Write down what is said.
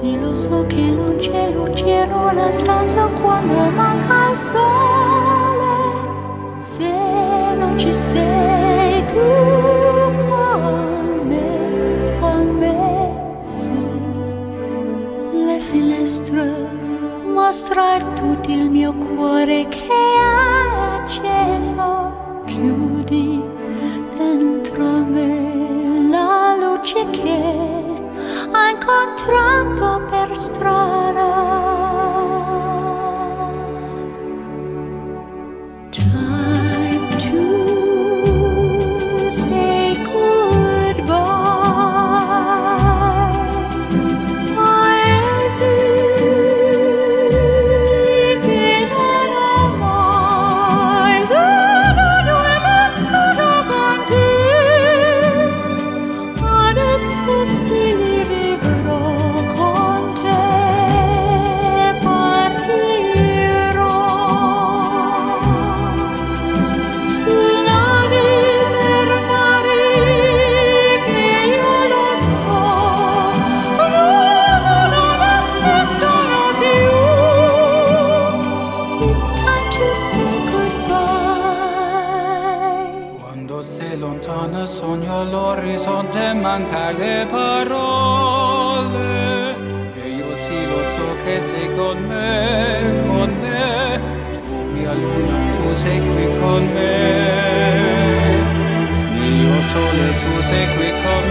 Se lo so che non c'è luce in una stanza quando manca il sole, se non ci sei tu con me sulle finestre mostrar tutto il mio cuore che è acceso, chiudi dentro me la luce che ho incontrato per strada. Time to say goodbye. As you vivono mai, nessuno con te. Adesso si vive. Sogno l'orizzonte, manca le parole, e io sì lo so che sei con me, tu mia luna, tu sei qui con me, mio sole, tu sei qui con me.